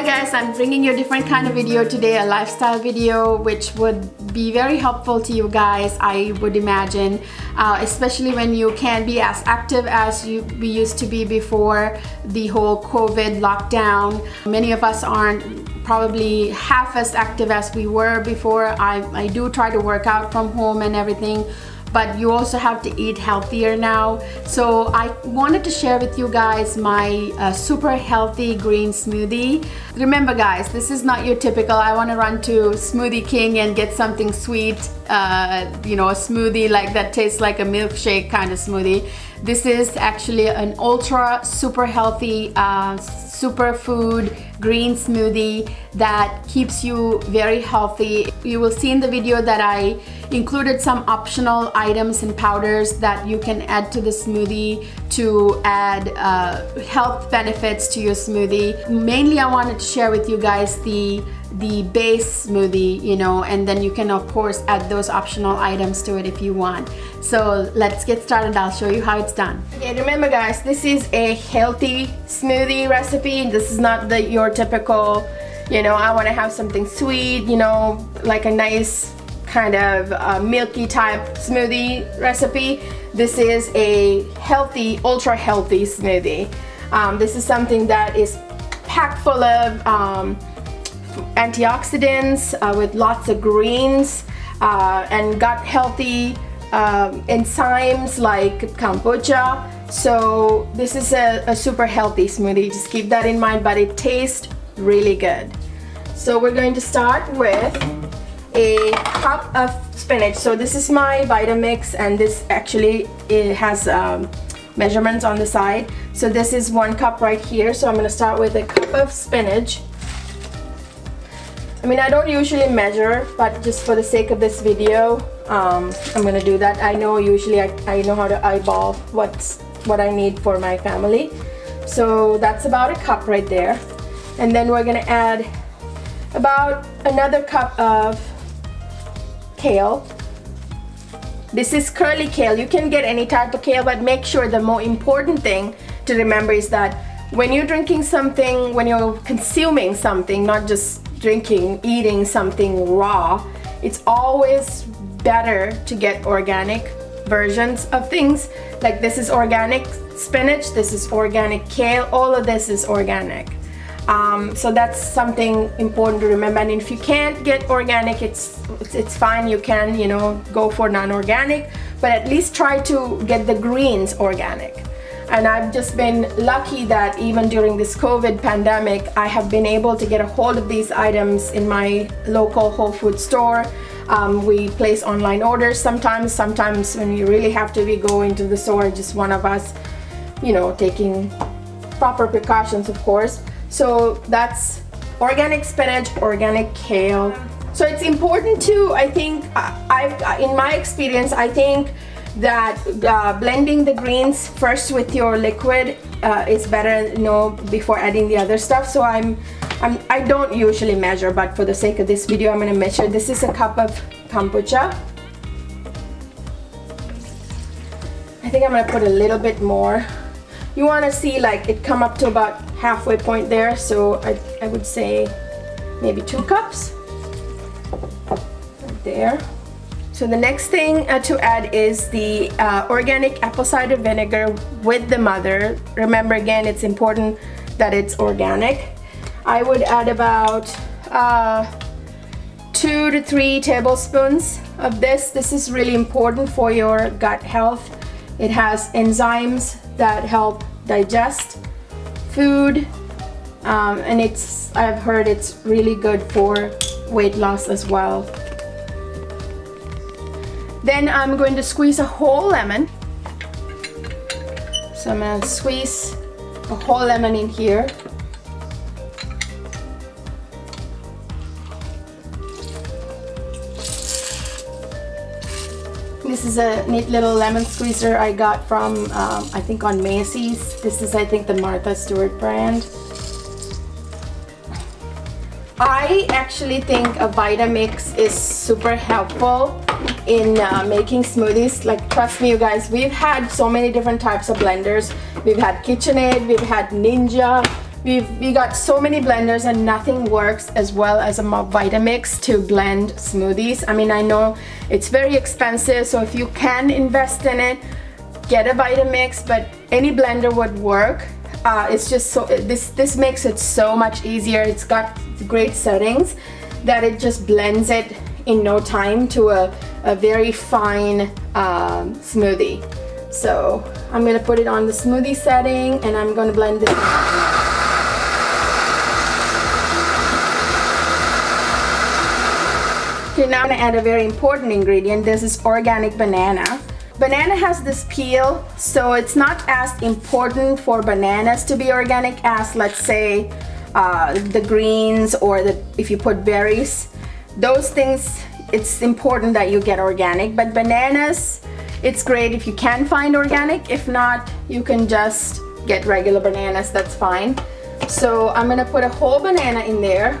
Hi guys, I'm bringing you a different kind of video today, a lifestyle video which would be very helpful to you guys, I would imagine, especially when you can't be as active as we used to be before the whole COVID lockdown. Many of us aren't probably half as active as we were before. I do try to work out from home and everything, but you also have to eat healthier now. So I wanted to share with you guys my super healthy green smoothie. Remember guys, this is not your typical, I want to run to Smoothie King and get something sweet, you know, a smoothie like that tastes like a milkshake kind of smoothie. This is actually an ultra super healthy superfood green smoothie that keeps you very healthy. You will see in the video that I included some optional items and powders that you can add to the smoothie to add health benefits to your smoothie. Mainly I wanted to share with you guys the base smoothie, you know, and then you can of course add those optional items to it if you want. So let's get started, I'll show you how it's done. Okay, remember guys, this is a healthy smoothie recipe. This is not your typical, you know, I want to have something sweet, you know, like a nice kind of milky type smoothie recipe. This is a healthy, ultra healthy smoothie. This is something that is packed full of antioxidants with lots of greens and gut healthy enzymes like kombucha. So this is a super healthy smoothie, just keep that in mind, but it tastes really good. So we're going to start with a cup of spinach. So this is my Vitamix, and this actually it has measurements on the side. So this is 1 cup right here. So I'm going to start with a cup of spinach. I mean, I don't usually measure, but just for the sake of this video, I'm going to do that. I know usually I know how to eyeball what I need for my family. So that's about a cup right there. And then we're going to add about another cup of kale. This is curly kale. You can get any type of kale, but make sure the more important thing to remember is that when you're drinking something, when you're consuming something, not just drinking, eating something raw, it's always better to get organic versions of things. Like this is organic spinach, this is organic kale, all of this is organic. So that's something important to remember. And if you can't get organic, it's fine. You can, you know, go for non-organic, but at least try to get the greens organic. And I've just been lucky that even during this COVID pandemic, I have been able to get a hold of these items in my local Whole Foods store. We place online orders sometimes. Sometimes when you really have to, we go into the store, just one of us, you know, taking proper precautions, of course. So that's organic spinach, organic kale. So it's important to, I think, in my experience, I think that blending the greens first with your liquid is better, you know, before adding the other stuff. So I don't usually measure, but for the sake of this video, I'm going to measure. This is a cup of kombucha. I think I'm going to put a little bit more. You want to see like it come up to about halfway point there, so I would say maybe 2 cups right there. So the next thing to add is the organic apple cider vinegar with the mother. Remember again, it's important that it's organic. I would add about 2 to 3 tablespoons of this. This is really important for your gut health. It has enzymes that help digest food, and I've heard it's really good for weight loss as well. Then I'm going to squeeze a whole lemon. So I'm going to squeeze a whole lemon in here. This is a neat little lemon squeezer I got from, I think on Macy's. This is, I think, the Martha Stewart brand. I actually think a Vitamix is super helpful in making smoothies. Like, trust me, you guys, we've had so many different types of blenders. We've had KitchenAid, we've had Ninja, We got so many blenders and nothing works as well as a Vitamix to blend smoothies. I mean, I know it's very expensive, so if you can invest in it, get a Vitamix, but any blender would work. It's just so, this makes it so much easier. It's got great settings that it just blends it in no time to a very fine smoothie. So I'm gonna put it on the smoothie setting and I'm gonna blend this. Okay, now I'm gonna add a very important ingredient. This is organic banana. Banana has this peel, so it's not as important for bananas to be organic as, let's say, the greens or if you put berries. Those things, it's important that you get organic, but bananas, it's great if you can find organic. If not, you can just get regular bananas, that's fine. So I'm gonna put a whole banana in there.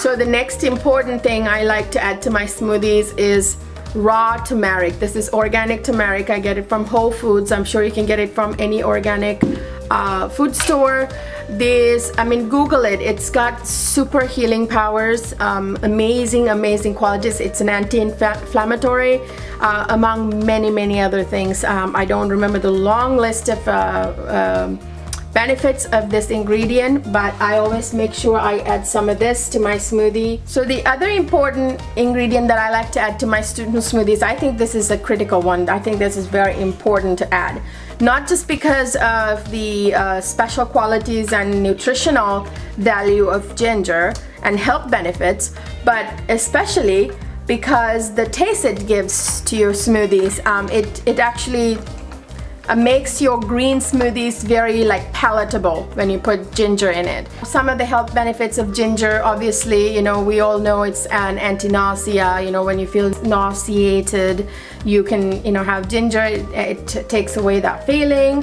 So the next important thing I like to add to my smoothies is raw turmeric. This is organic turmeric. I get it from Whole Foods. I'm sure you can get it from any organic food store. Google it. It's got super healing powers, amazing qualities. It's an anti-inflammatory among many other things. I don't remember the long list of benefits of this ingredient, but I always make sure I add some of this to my smoothie. So the other important ingredient that I like to add to my student smoothies, I think this is a critical one. I think this is very important to add, not just because of the special qualities and nutritional value of ginger and health benefits, but especially because the taste it gives to your smoothies. It actually makes your green smoothies very palatable when you put ginger in it. Some of the health benefits of ginger, obviously, we all know it's an anti-nausea. When you feel nauseated, you can have ginger. It takes away that feeling.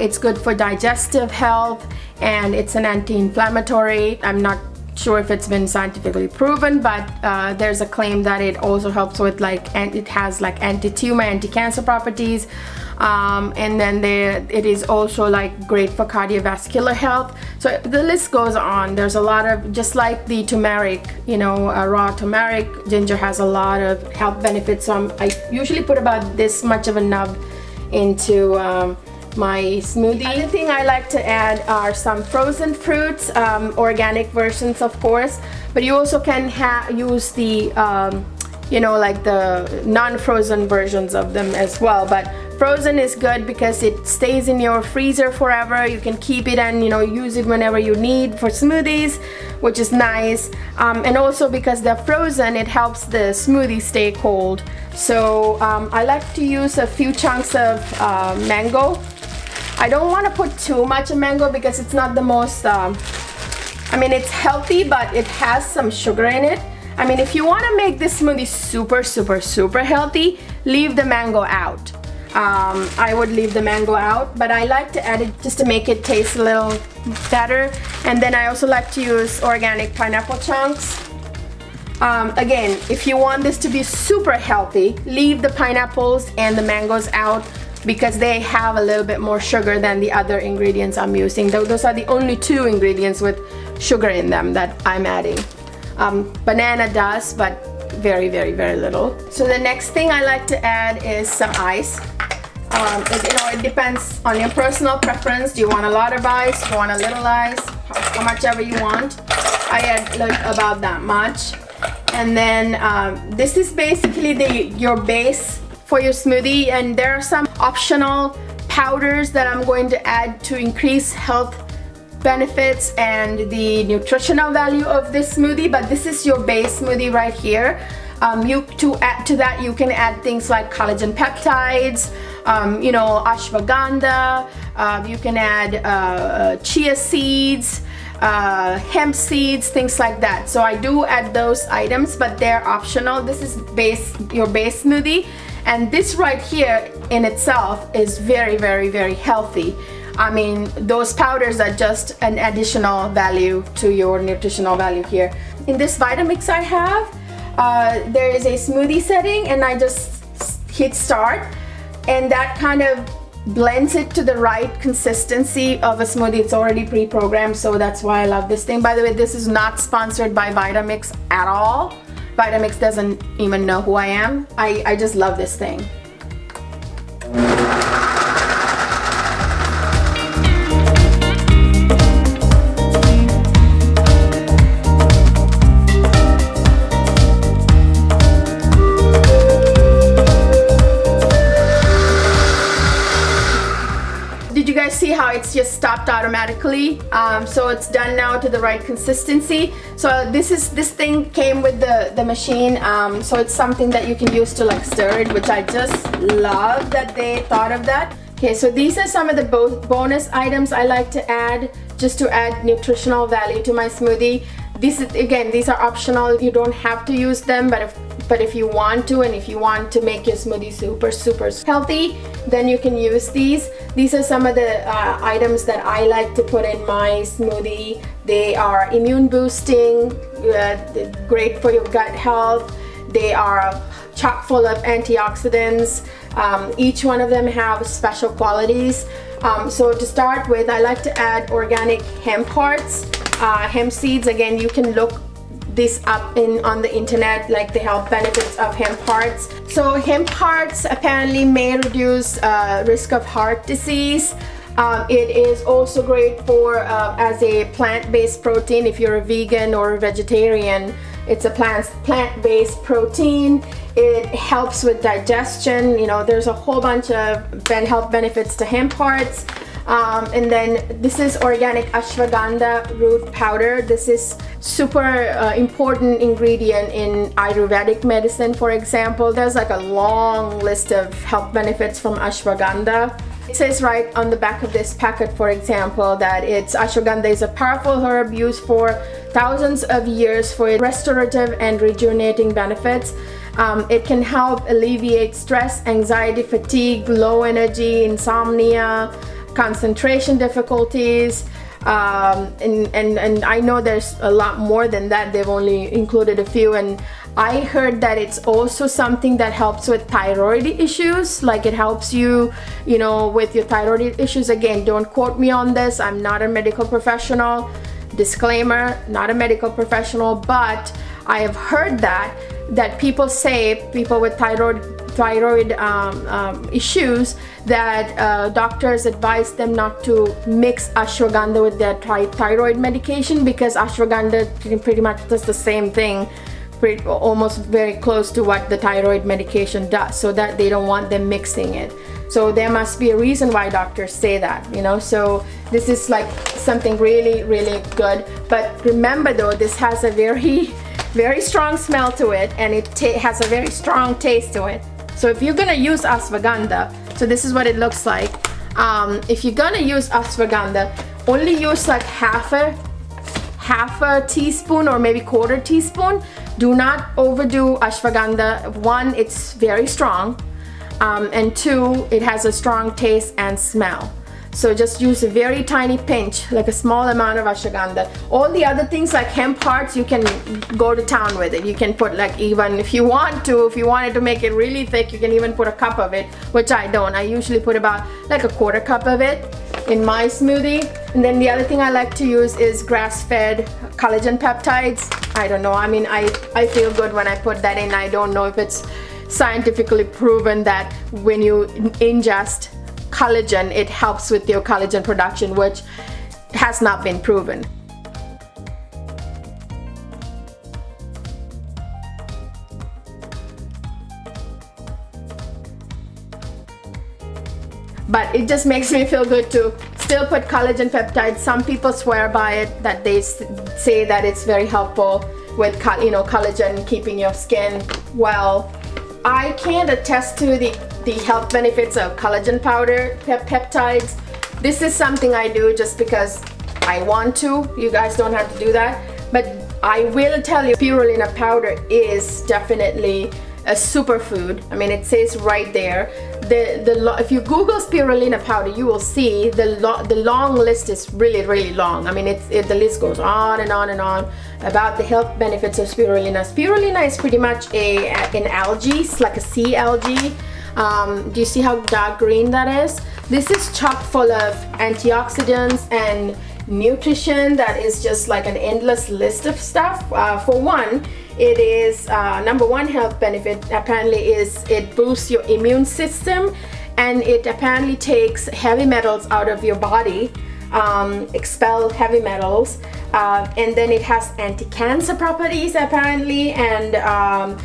It's good for digestive health, and it's an anti-inflammatory. I'm not sure if it's been scientifically proven, but there's a claim that it also helps with it has anti-tumor, anti-cancer properties, and then it is also great for cardiovascular health. So the list goes on. There's a lot of, just like the turmeric, raw turmeric, ginger has a lot of health benefits. So I usually put about this much of a nub into my smoothie. The other thing I like to add are some frozen fruits, organic versions of course, but you also can use the the non-frozen versions of them as well. But frozen is good because it stays in your freezer forever. You can keep it and use it whenever you need for smoothies, which is nice. And also because they're frozen, it helps the smoothie stay cold. So I like to use a few chunks of mango. I don't want to put too much of mango because it's not the most, it's healthy, but it has some sugar in it. If you want to make this smoothie super healthy, leave the mango out. I would leave the mango out, but I like to add it just to make it taste a little better. And then I also like to use organic pineapple chunks. Again, if you want this to be super healthy, leave the pineapples and the mangoes out, because they have a little bit more sugar than the other ingredients I'm using. Those are the only two ingredients with sugar in them that I'm adding. Banana does, but very little. So the next thing I like to add is some ice. It depends on your personal preference. Do you want a lot of ice? Do you want a little ice? How much ever you want. I add about that much. And then this is basically your base for your smoothie, and there are some optional powders that I'm going to add to increase health benefits and the nutritional value of this smoothie, but this is your base smoothie right here. To add to that, you can add things like collagen peptides, ashwagandha, you can add chia seeds, hemp seeds, things like that. So I do add those items, but they're optional. This is your base smoothie, and this right here in itself is very healthy. Those powders are just an additional value to your nutritional value here. In this Vitamix I have, there is a smoothie setting, and I just hit start, and that kind of blends it to the right consistency of a smoothie. It's already pre-programmed, so that's why I love this thing. By the way, this is not sponsored by Vitamix at all. Vitamix doesn't even know who I am. I just love this thing. See how it's just stopped automatically, so it's done now to the right consistency. So this thing came with the machine, so it's something that you can use to like stir it, which I just love that they thought of that. Okay, so these are some of the bonus items I like to add just to add nutritional value to my smoothie. These are optional, you don't have to use them, but if you want to, and if you want to make your smoothie super healthy, then you can use these. These are some of the items that I like to put in my smoothie. They are immune boosting, great for your gut health. They are chock full of antioxidants. Each one of them have special qualities. So to start with, I like to add organic hemp hearts, hemp seeds. Again, you can look this up on the internet, like the health benefits of hemp hearts. So hemp hearts apparently may reduce risk of heart disease. It is also great for as a plant-based protein. If you're a vegan or a vegetarian, it's a plant-based protein. It helps with digestion. You know, there's a whole bunch of health benefits to hemp hearts. And then this is organic ashwagandha root powder. This is super important ingredient in Ayurvedic medicine, for example. There's like a long list of health benefits from ashwagandha. It says right on the back of this packet, for example, that ashwagandha is a powerful herb used for thousands of years for its restorative and rejuvenating benefits. It can help alleviate stress, anxiety, fatigue, low energy, insomnia, concentration difficulties, and I know there's a lot more than that. They've only included a few, and I heard that it's also something that helps with thyroid issues. Like it helps you know, with your thyroid issues. Again, don't quote me on this. I'm not a medical professional. Disclaimer, not a medical professional, but I have heard that people say, people with thyroid issues, that doctors advise them not to mix ashwagandha with their thyroid medication, because ashwagandha pretty much does the same thing, almost very close to what the thyroid medication does, so that they don't want them mixing it. So there must be a reason why doctors say that, you know. So this is like something really good. But remember though, this has a very strong smell to it, and it has a very strong taste to it. So if you're gonna use ashwagandha, so this is what it looks like. If you're gonna use ashwagandha, only use like half a teaspoon or maybe quarter teaspoon. Do not overdo ashwagandha. One, it's very strong, and two, it has a strong taste and smell. So just use a very tiny pinch, like a small amount of ashwagandha. All the other things like hemp hearts, you can go to town with it. You can put like, even if you want to, if you wanted to make it really thick, you can even put a cup of it, which I don't. I usually put about like a quarter cup of it in my smoothie. And then the other thing I like to use is grass-fed collagen peptides. I don't know, I mean, I feel good when I put that in. I don't know if it's scientifically proven that when you ingest collagen, it helps with your collagen production, which has not been proven. But it just makes me feel good to still put collagen peptides. Some people swear by it, that they say that it's very helpful with, you know, collagen keeping your skin well. I can't attest to the health benefits of collagen powder peptides. This is something I do just because I want to. You guys don't have to do that, but I will tell you, spirulina powder is definitely a superfood. I mean, it says right there. If you Google spirulina powder, you will see the long list is really long. I mean, the list goes on and on and on about the health benefits of spirulina. Spirulina is pretty much an algae. It's like a sea algae. Do you see how dark green that is? This is chock full of antioxidants and nutrition that is just like an endless list of stuff. For one, it is #1 health benefit apparently is it boosts your immune system, and it apparently takes heavy metals out of your body, expel heavy metals, and then it has anti-cancer properties apparently, and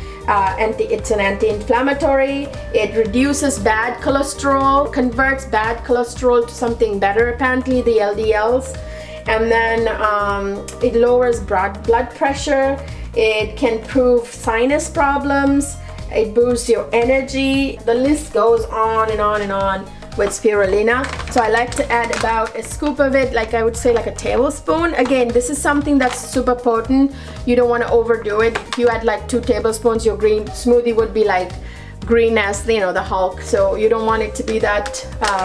it's an anti-inflammatory. It reduces bad cholesterol, converts bad cholesterol to something better apparently, the LDLs, and then it lowers blood pressure. It can improve sinus problems. It boosts your energy. The list goes on and on and on with spirulina. So I like to add about a scoop of it, like I would say like a tablespoon. Again, this is something that's super potent. You don't want to overdo it. If you add like 2 tablespoons, your green smoothie would be like green as, you know, the Hulk. So you don't want it to be that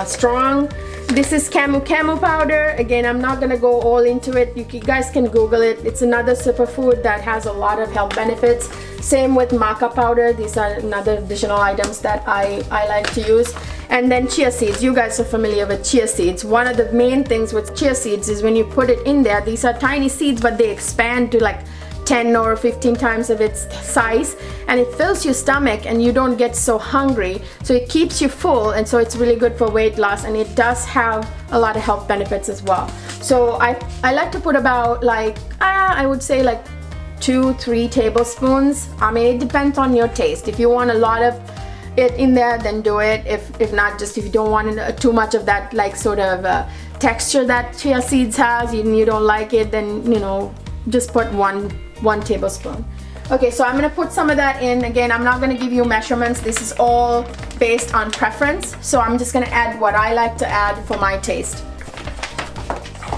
strong. This is camu camu powder. Again, I'm not gonna go all into it. You guys can Google it. It's another superfood that has a lot of health benefits. Same with maca powder. These are another additional items that I like to use. And then chia seeds. You guys are familiar with chia seeds. One of the main things with chia seeds is when you put it in there, these are tiny seeds, but they expand to like 10 or 15 times of its size, and it fills your stomach and you don't get so hungry, so it keeps you full, and so it's really good for weight loss, and it does have a lot of health benefits as well. So I like to put about like I would say like 2-3 tablespoons. I mean, it depends on your taste. If you want a lot of it in there, then do it. If not, just if you don't want too much of that like sort of texture that chia seeds has and you don't like it, then you know, just put one tablespoon. Okay, so I'm gonna put some of that in. Again, I'm not gonna give you measurements. This is all based on preference, so I'm just gonna add what I like to add for my taste.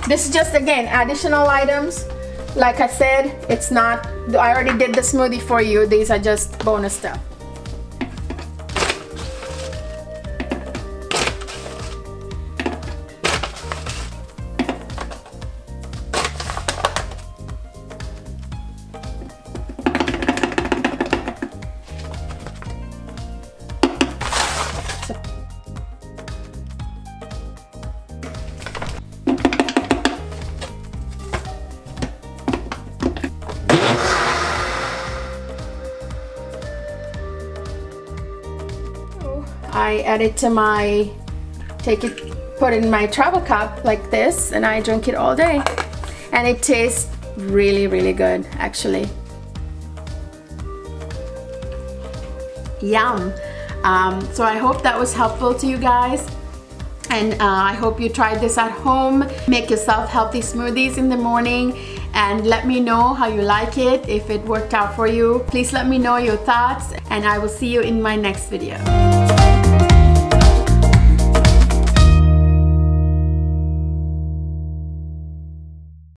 This is just, again, additional items. Like I said, it's not, I already did the smoothie for you. These are just bonus stuff. I add it to my, put it in my travel cup like this, and I drink it all day. And it tastes really, really good, actually. Yum. So I hope that was helpful to you guys. And I hope you tried this at home. Make yourself healthy smoothies in the morning, and let me know how you like it, if it worked out for you. Please let me know your thoughts, and I will see you in my next video.